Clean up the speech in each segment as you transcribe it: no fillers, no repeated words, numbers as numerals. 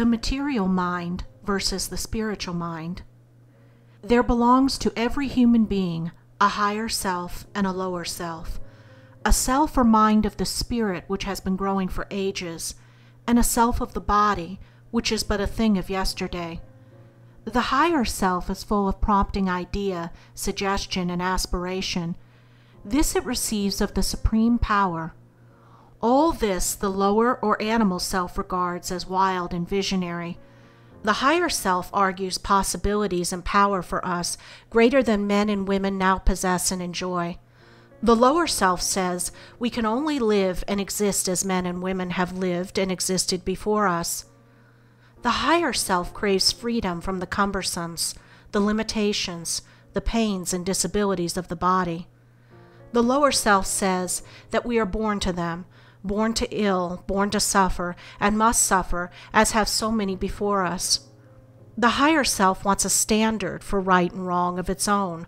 the material mind versus the spiritual mind. There belongs to every human being a higher self and a lower self, a self or mind of the spirit which has been growing for ages, and a self of the body which is but a thing of yesterday. The higher self is full of prompting idea, suggestion, and aspiration. This it receives of the Supreme Power. All this the lower or animal self regards as wild and visionary. The higher self argues possibilities and power for us greater than men and women now possess and enjoy. The lower self says we can only live and exist as men and women have lived and existed before us. The higher self craves freedom from the cumbersomes, the limitations, the pains and disabilities of the body. The lower self says that we are born to them, born to ill, born to suffer, and must suffer, as have so many before us. The higher self wants a standard for right and wrong of its own.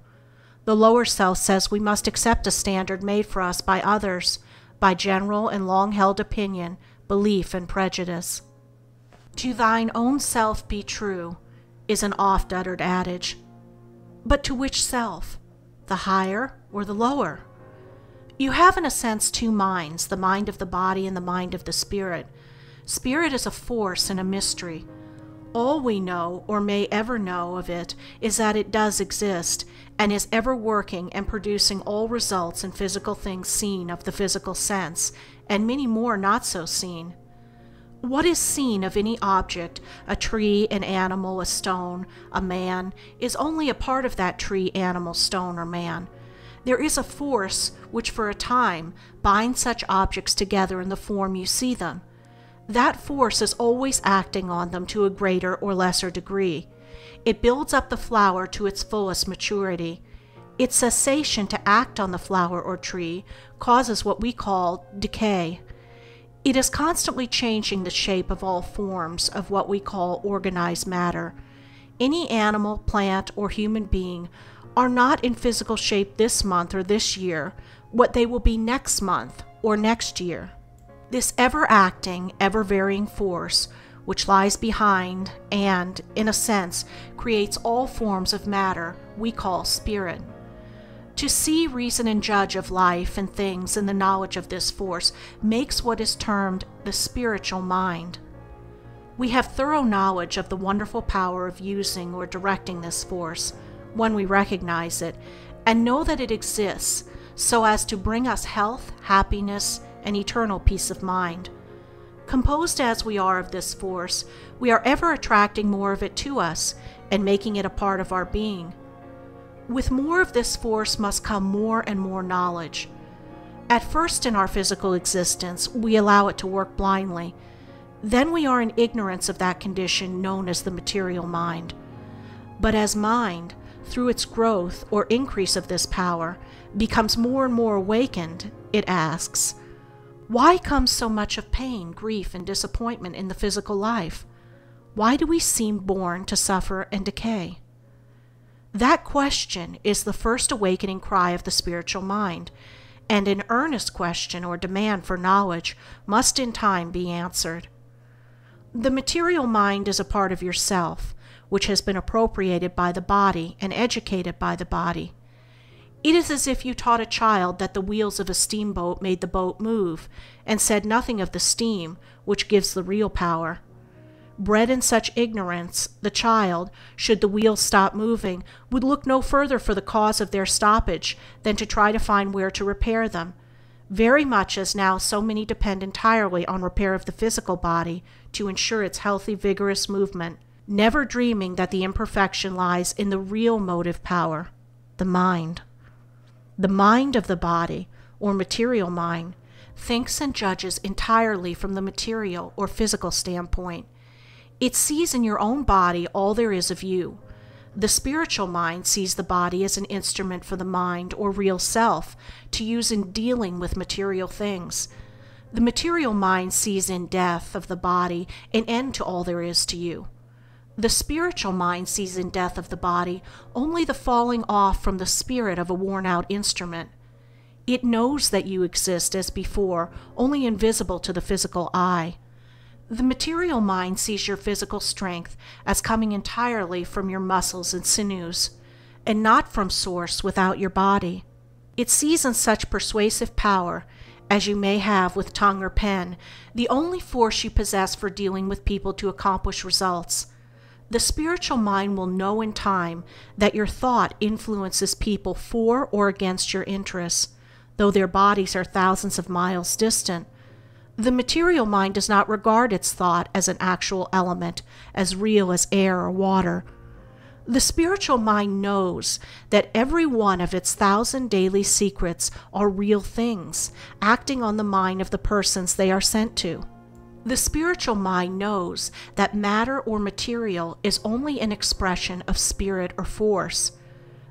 The lower self says we must accept a standard made for us by others, by general and long-held opinion, belief, and prejudice. To thine own self be true is an oft-uttered adage. But to which self? The higher or the lower? You have in a sense two minds, the mind of the body and the mind of the spirit. Spirit is a force and a mystery. All we know or may ever know of it is that it does exist and is ever working and producing all results in physical things seen of the physical sense and many more not so seen. What is seen of any object, a tree, an animal, a stone, a man, is only a part of that tree, animal, stone, or man. There is a force which for a time binds such objects together in the form you see them. That force is always acting on them to a greater or lesser degree. It builds up the flower to its fullest maturity. Its cessation to act on the flower or tree causes what we call decay. It is constantly changing the shape of all forms of what we call organized matter. Any animal, plant, or human being are not in physical shape this month or this year what they will be next month or next year. This ever-acting, ever-varying force which lies behind and, in a sense, creates all forms of matter we call spirit. To see, reason, and judge of life and things in the knowledge of this force makes what is termed the spiritual mind. We have thorough knowledge of the wonderful power of using or directing this force, when we recognize it, and know that it exists so as to bring us health, happiness, and eternal peace of mind. Composed as we are of this force, we are ever attracting more of it to us and making it a part of our being. With more of this force must come more and more knowledge. At first in our physical existence, we allow it to work blindly. Then we are in ignorance of that condition known as the material mind. But as mind, through its growth or increase of this power, becomes more and more awakened, it asks, why comes so much of pain, grief, and disappointment in the physical life? Why do we seem born to suffer and decay? That question is the first awakening cry of the spiritual mind, and an earnest question or demand for knowledge must in time be answered. The material mind is a part of yourself, which has been appropriated by the body and educated by the body. It is as if you taught a child that the wheels of a steamboat made the boat move, and said nothing of the steam, which gives the real power. Bred in such ignorance, the child, should the wheels stop moving, would look no further for the cause of their stoppage than to try to find where to repair them, very much as now so many depend entirely on repair of the physical body to ensure its healthy, vigorous movement, never dreaming that the imperfection lies in the real motive power, the mind. The mind of the body, or material mind, thinks and judges entirely from the material or physical standpoint. It sees in your own body all there is of you. The spiritual mind sees the body as an instrument for the mind or real self to use in dealing with material things. The material mind sees in death of the body an end to all there is to you. The spiritual mind sees in death of the body only the falling off from the spirit of a worn-out instrument. It knows that you exist as before, only invisible to the physical eye. The material mind sees your physical strength as coming entirely from your muscles and sinews, and not from source without your body. It seasons such persuasive power as you may have with tongue or pen, the only force you possess for dealing with people to accomplish results. The spiritual mind will know in time that your thought influences people for or against your interests, though their bodies are thousands of miles distant. The material mind does not regard its thought as an actual element, as real as air or water. The spiritual mind knows that every one of its 1,000 daily secrets are real things, acting on the mind of the persons they are sent to. The spiritual mind knows that matter or material is only an expression of spirit or force,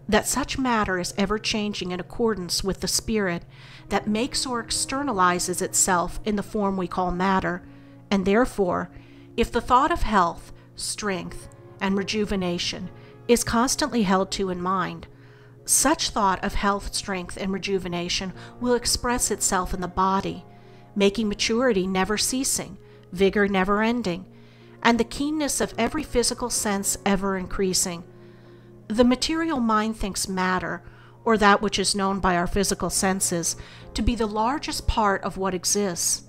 that such matter is ever-changing in accordance with the spirit that makes or externalizes itself in the form we call matter, and therefore, if the thought of health, strength, and rejuvenation is constantly held to in mind, such thought of health, strength, and rejuvenation will express itself in the body, making maturity never ceasing, vigor never ending, and the keenness of every physical sense ever increasing. The material mind thinks matter, or that which is known by our physical senses, to be the largest part of what exists.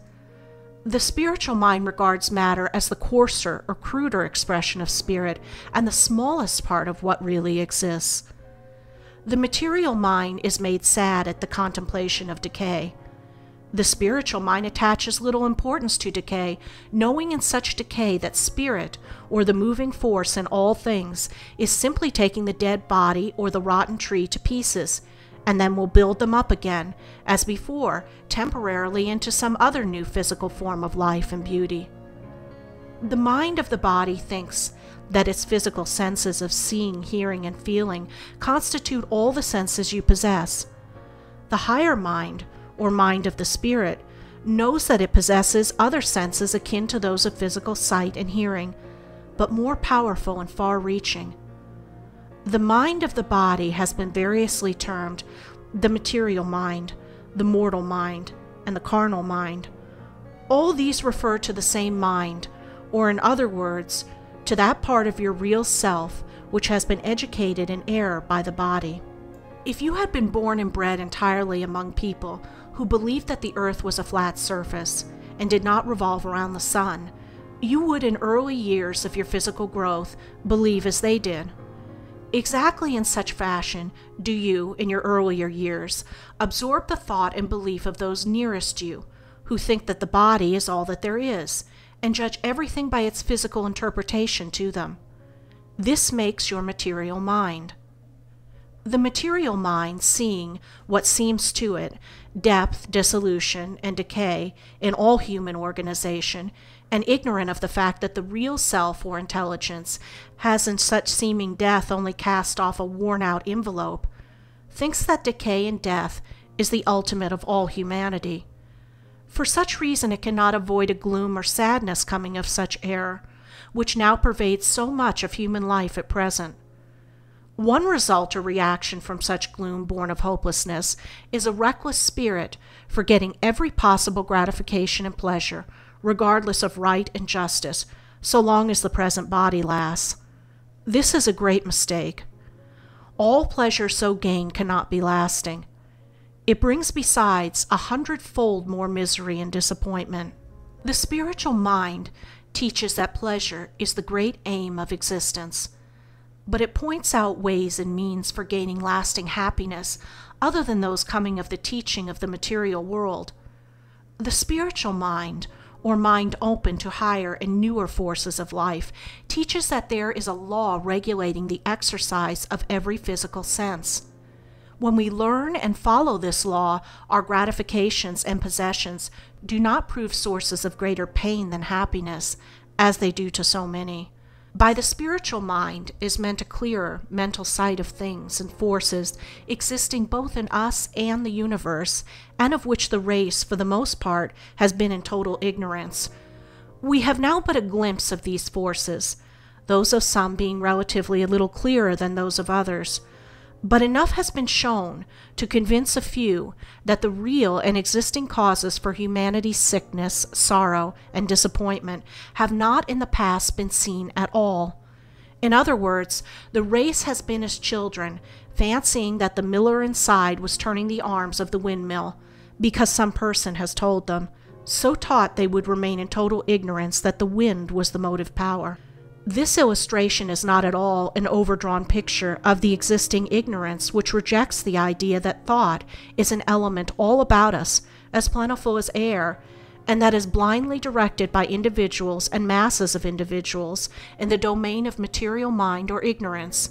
The spiritual mind regards matter as the coarser or cruder expression of spirit and the smallest part of what really exists. The material mind is made sad at the contemplation of decay. The spiritual mind attaches little importance to decay, knowing in such decay that spirit, or the moving force in all things, is simply taking the dead body or the rotten tree to pieces, and then will build them up again, as before, temporarily into some other new physical form of life and beauty. The mind of the body thinks that its physical senses of seeing, hearing, and feeling constitute all the senses you possess. The higher mind, or mind of the spirit, knows that it possesses other senses akin to those of physical sight and hearing, but more powerful and far-reaching. The mind of the body has been variously termed the material mind, the mortal mind, and the carnal mind. All these refer to the same mind, or in other words, to that part of your real self which has been educated in error by the body. If you had been born and bred entirely among people who believed that the earth was a flat surface and did not revolve around the sun, you would in early years of your physical growth believe as they did. Exactly in such fashion do you, in your earlier years, absorb the thought and belief of those nearest you, who think that the body is all that there is, and judge everything by its physical interpretation to them. This makes your material mind. The material mind, seeing what seems to it, depth, dissolution, and decay in all human organization, and ignorant of the fact that the real self or intelligence has in such seeming death only cast off a worn-out envelope, thinks that decay and death is the ultimate of all humanity. For such reason it cannot avoid a gloom or sadness coming of such error, which now pervades so much of human life at present. One result or reaction from such gloom born of hopelessness is a reckless spirit forgetting every possible gratification and pleasure, regardless of right and justice, so long as the present body lasts. This is a great mistake. All pleasure so gained cannot be lasting. It brings besides 100-fold more misery and disappointment. The spiritual mind teaches that pleasure is the great aim of existence, but it points out ways and means for gaining lasting happiness other than those coming of the teaching of the material world. The spiritual mind, or mind open to higher and newer forces of life, teaches that there is a law regulating the exercise of every physical sense. When we learn and follow this law, our gratifications and possessions do not prove sources of greater pain than happiness, as they do to so many. By the spiritual mind is meant a clearer mental sight of things and forces existing both in us and the universe, and of which the race, for the most part, has been in total ignorance. We have now but a glimpse of these forces, those of some being relatively a little clearer than those of others, But enough has been shown to convince a few that the real and existing causes for humanity's sickness, sorrow, and disappointment have not in the past been seen at all. In other words, the race has been as children, fancying that the miller inside was turning the arms of the windmill, because some person has told them, so taught they would remain in total ignorance that the wind was the motive power. This illustration is not at all an overdrawn picture of the existing ignorance which rejects the idea that thought is an element all about us, as plentiful as air, and that is blindly directed by individuals and masses of individuals in the domain of material mind or ignorance.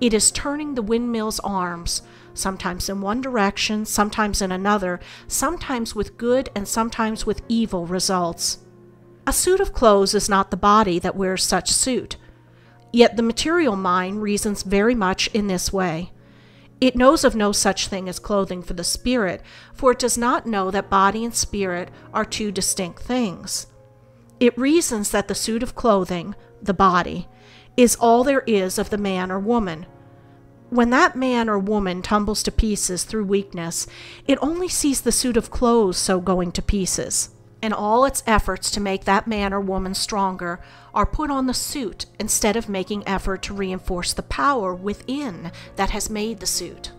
It is turning the windmill's arms, sometimes in one direction, sometimes in another, sometimes with good and sometimes with evil results. A suit of clothes is not the body that wears such suit. Yet the material mind reasons very much in this way. It knows of no such thing as clothing for the spirit, for it does not know that body and spirit are two distinct things. It reasons that the suit of clothing, the body, is all there is of the man or woman. When that man or woman tumbles to pieces through weakness, it only sees the suit of clothes so going to pieces, and all its efforts to make that man or woman stronger are put on the suit instead of making effort to reinforce the power within that has made the suit.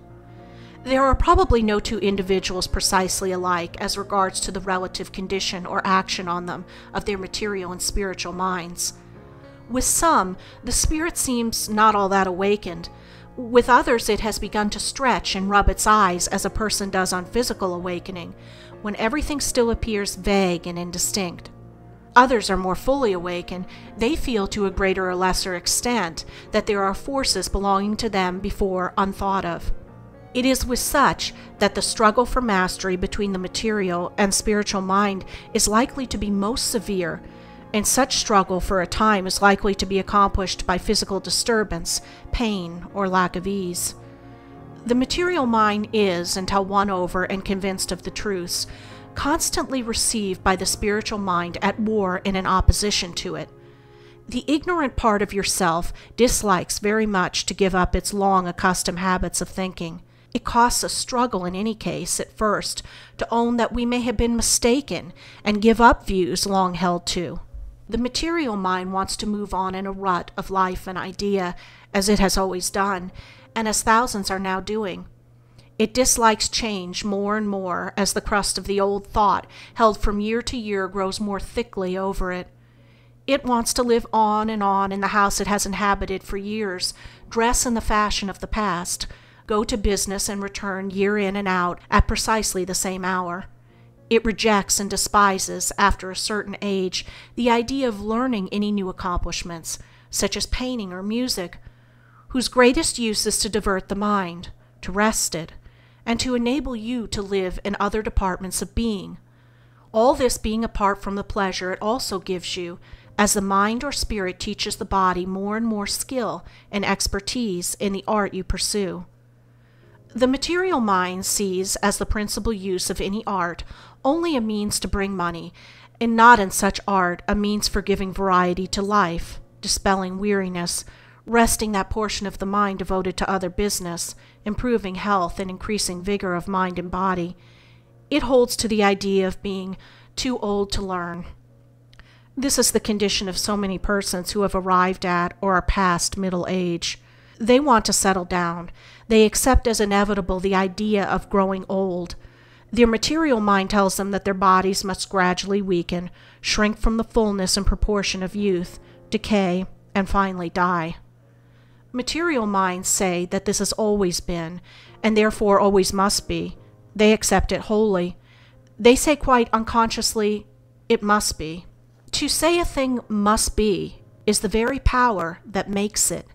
There are probably no two individuals precisely alike as regards to the relative condition or action on them of their material and spiritual minds. With some, the spirit seems not all that awakened. With others, it has begun to stretch and rub its eyes as a person does on physical awakening, when everything still appears vague and indistinct. Others are more fully awakened. They feel to a greater or lesser extent that there are forces belonging to them before unthought of. It is with such that the struggle for mastery between the material and spiritual mind is likely to be most severe, and such struggle for a time is likely to be accomplished by physical disturbance, pain, or lack of ease. The material mind is, until won over and convinced of the truths, constantly received by the spiritual mind at war and in opposition to it. The ignorant part of yourself dislikes very much to give up its long accustomed habits of thinking. It costs a struggle in any case, at first, to own that we may have been mistaken and give up views long held to. The material mind wants to move on in a rut of life and idea, as it has always done, and as thousands are now doing. It dislikes change more and more as the crust of the old thought held from year to year grows more thickly over it. It wants to live on in the house it has inhabited for years, dress in the fashion of the past, go to business and return year in and out at precisely the same hour. It rejects and despises, after a certain age, the idea of learning any new accomplishments, such as painting or music, whose greatest use is to divert the mind, to rest it, and to enable you to live in other departments of being, all this being apart from the pleasure it also gives you, as the mind or spirit teaches the body more and more skill and expertise in the art you pursue. The material mind sees as the principal use of any art only a means to bring money, and not in such art a means for giving variety to life, dispelling weariness, resting that portion of the mind devoted to other business, improving health, and increasing vigor of mind and body. It holds to the idea of being too old to learn. This is the condition of so many persons who have arrived at or are past middle age. They want to settle down. They accept as inevitable the idea of growing old. Their material mind tells them that their bodies must gradually weaken, shrink from the fullness and proportion of youth, decay, and finally die. Material minds say that this has always been, and therefore always must be. They accept it wholly. They say quite unconsciously, it must be. To say a thing must be is the very power that makes it.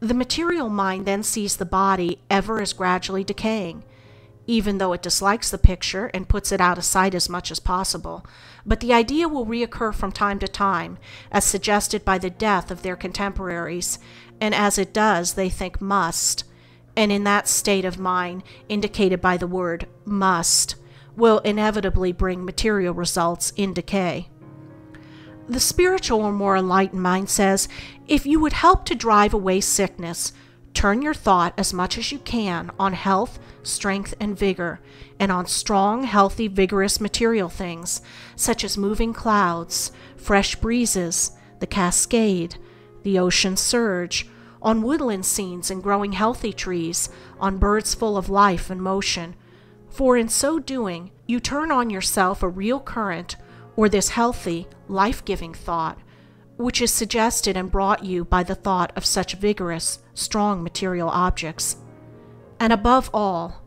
The material mind then sees the body ever as gradually decaying, even though it dislikes the picture and puts it out of sight as much as possible, but the idea will reoccur from time to time, as suggested by the death of their contemporaries, and as it does, they think must, and in that state of mind, indicated by the word must, will inevitably bring material results in decay. The spiritual or more enlightened mind says, if you would help to drive away sickness, Turn your thought as much as you can on health, strength, and vigor, and on strong, healthy, vigorous material things such as moving clouds, fresh breezes, the cascade, the ocean surge, on woodland scenes and growing healthy trees, on birds full of life and motion. For in so doing, you turn on yourself a real current, or this healthy, life-giving thought, which is suggested and brought you by the thought of such vigorous, strong material objects. And above all,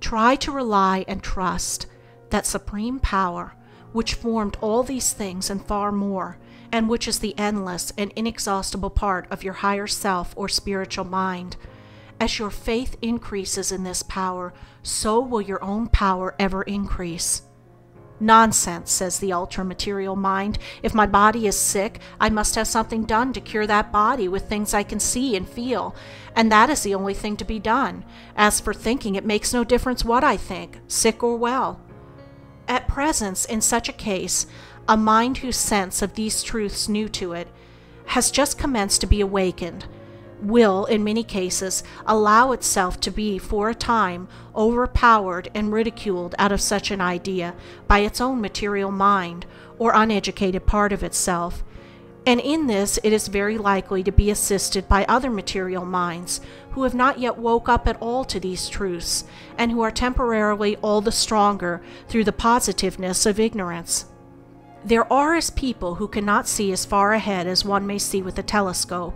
try to rely and trust that supreme power which formed all these things and far more, and which is the endless and inexhaustible part of your higher self or spiritual mind. As your faith increases in this power, so will your own power ever increase. Nonsense, says the ultra-material mind. If my body is sick, I must have something done to cure that body with things I can see and feel, and that is the only thing to be done. As for thinking, it makes no difference what I think, sick or well. At present, in such a case, a mind whose sense of these truths new to it has just commenced to be awakened, will, in many cases, allow itself to be, for a time, overpowered and ridiculed out of such an idea by its own material mind or uneducated part of itself, and in this it is very likely to be assisted by other material minds who have not yet woke up at all to these truths, and who are temporarily all the stronger through the positiveness of ignorance. There are as people who cannot see as far ahead as one may see with a telescope,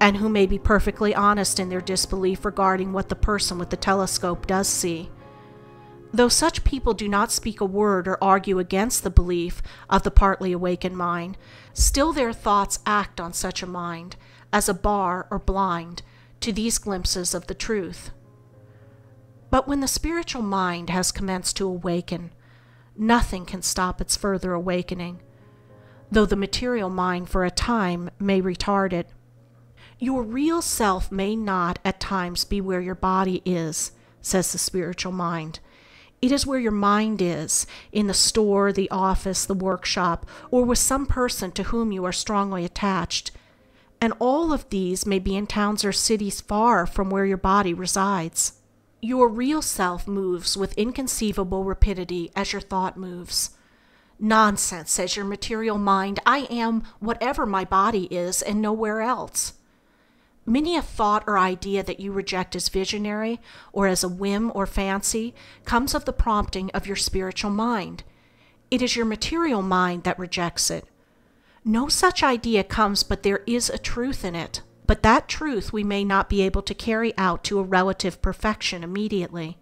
and who may be perfectly honest in their disbelief regarding what the person with the telescope does see. Though such people do not speak a word or argue against the belief of the partly awakened mind, still their thoughts act on such a mind as a bar or blind to these glimpses of the truth. But when the spiritual mind has commenced to awaken, nothing can stop its further awakening, though the material mind for a time may retard it. Your real self may not at times be where your body is, says the spiritual mind. It is where your mind is, in the store, the office, the workshop, or with some person to whom you are strongly attached. And all of these may be in towns or cities far from where your body resides. Your real self moves with inconceivable rapidity as your thought moves. Nonsense, says your material mind. I am whatever my body is and nowhere else. Many a thought or idea that you reject as visionary, or as a whim or fancy, comes of the prompting of your spiritual mind. It is your material mind that rejects it. No such idea comes but there is a truth in it, but that truth we may not be able to carry out to a relative perfection immediately.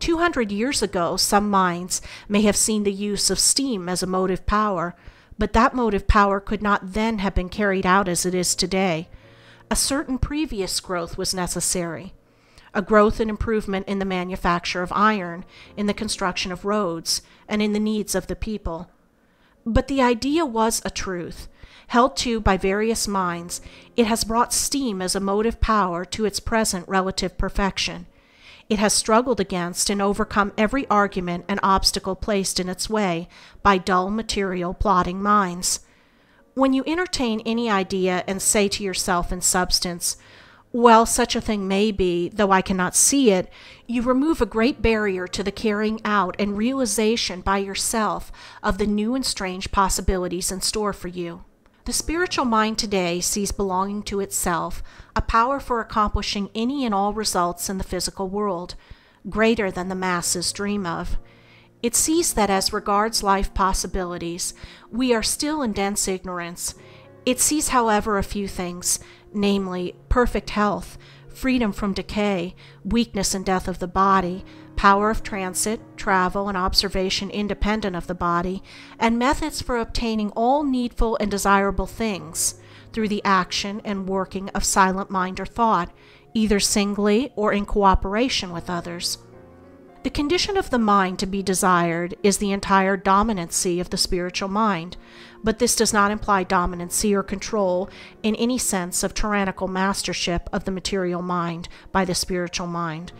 200 years ago, some minds may have seen the use of steam as a motive power, but that motive power could not then have been carried out as it is today. A certain previous growth was necessary, a growth and improvement in the manufacture of iron, in the construction of roads, and in the needs of the people. But the idea was a truth. Held to by various minds, it has brought steam as a motive power to its present relative perfection. It has struggled against and overcome every argument and obstacle placed in its way by dull material plodding minds. When you entertain any idea and say to yourself in substance, well, such a thing may be, though I cannot see it, you remove a great barrier to the carrying out and realization by yourself of the new and strange possibilities in store for you. The spiritual mind today sees belonging to itself a power for accomplishing any and all results in the physical world, greater than the masses dream of. It sees that as regards life possibilities, we are still in dense ignorance. It sees, however, a few things, namely, perfect health, freedom from decay, weakness and death of the body, power of transit, travel, and observation independent of the body, and methods for obtaining all needful and desirable things through the action and working of silent mind or thought, either singly or in cooperation with others. The condition of the mind to be desired is the entire dominancy of the spiritual mind, but this does not imply dominancy or control in any sense of tyrannical mastership of the material mind by the spiritual mind.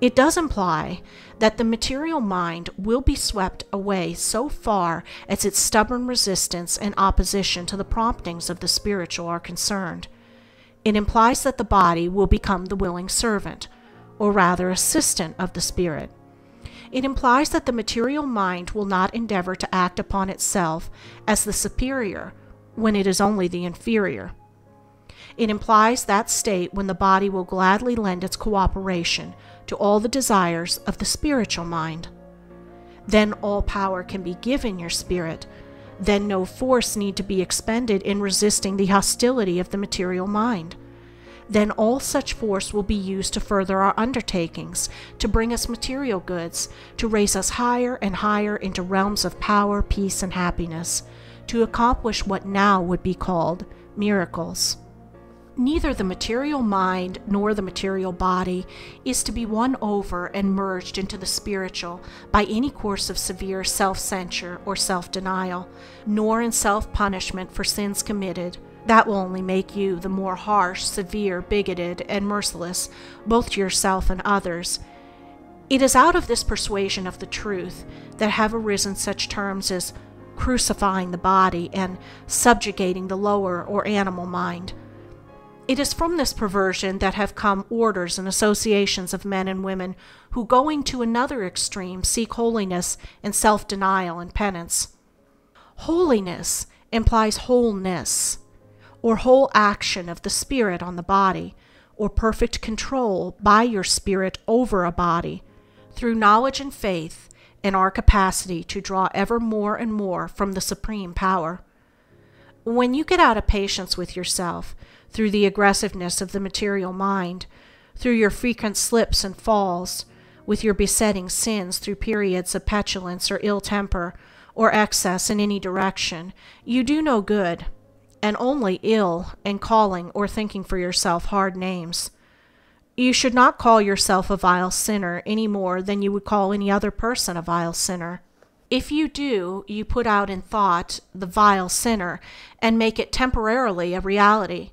It does imply that the material mind will be swept away so far as its stubborn resistance and opposition to the promptings of the spiritual are concerned. It implies that the body will become the willing servant, or rather assistant, of the spirit. It implies that the material mind will not endeavor to act upon itself as the superior when it is only the inferior. It implies that state when the body will gladly lend its cooperation to all the desires of the spiritual mind. Then all power can be given your spirit. Then no force need to be expended in resisting the hostility of the material mind. Then all such force will be used to further our undertakings, to bring us material goods, to raise us higher and higher into realms of power, peace, and happiness, to accomplish what now would be called miracles. Neither the material mind nor the material body is to be won over and merged into the spiritual by any course of severe self-censure or self-denial, nor in self-punishment for sins committed. That will only make you the more harsh, severe, bigoted, and merciless, both to yourself and others. It is out of this persuasion of the truth that have arisen such terms as crucifying the body and subjugating the lower or animal mind. It is from this perversion that have come orders and associations of men and women who, going to another extreme, seek holiness and self-denial and penance. Holiness implies wholeness, or whole action of the spirit on the body, or perfect control by your spirit over a body, through knowledge and faith and our capacity to draw ever more and more from the supreme power. When you get out of patience with yourself, through the aggressiveness of the material mind, through your frequent slips and falls, with your besetting sins, through periods of petulance or ill temper or excess in any direction, you do no good, and only ill, and calling or thinking for yourself hard names. You should not call yourself a vile sinner any more than you would call any other person a vile sinner. If you do, you put out in thought the vile sinner and make it temporarily a reality.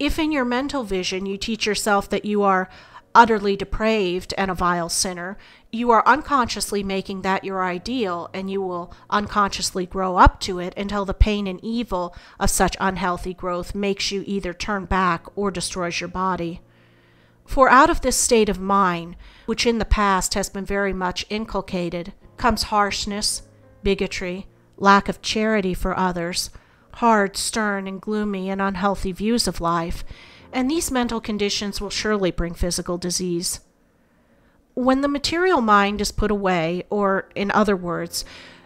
If in your mental vision you teach yourself that you are utterly depraved and a vile sinner, you are unconsciously making that your ideal, and you will unconsciously grow up to it until the pain and evil of such unhealthy growth makes you either turn back or destroys your body. For out of this state of mind, which in the past has been very much inculcated, comes harshness, bigotry, lack of charity for others, hard, stern, and gloomy and unhealthy views of life, and these mental conditions will surely bring physical disease. When the material mind is put away, or in other words,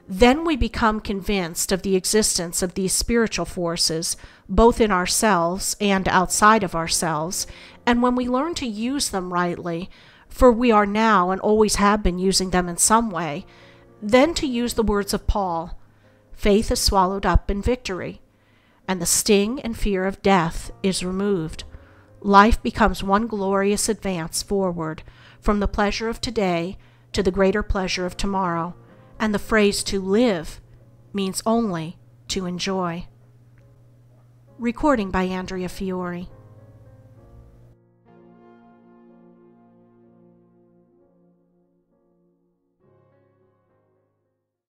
then we become convinced of the existence of these spiritual forces, both in ourselves and outside of ourselves, and when we learn to use them rightly, for we are now and always have been using them in some way, then, to use the words of Paul, faith is swallowed up in victory, and the sting and fear of death is removed. Life becomes one glorious advance forward, from the pleasure of today to the greater pleasure of tomorrow, and the phrase to live means only to enjoy. Recording by Andrea Fiore.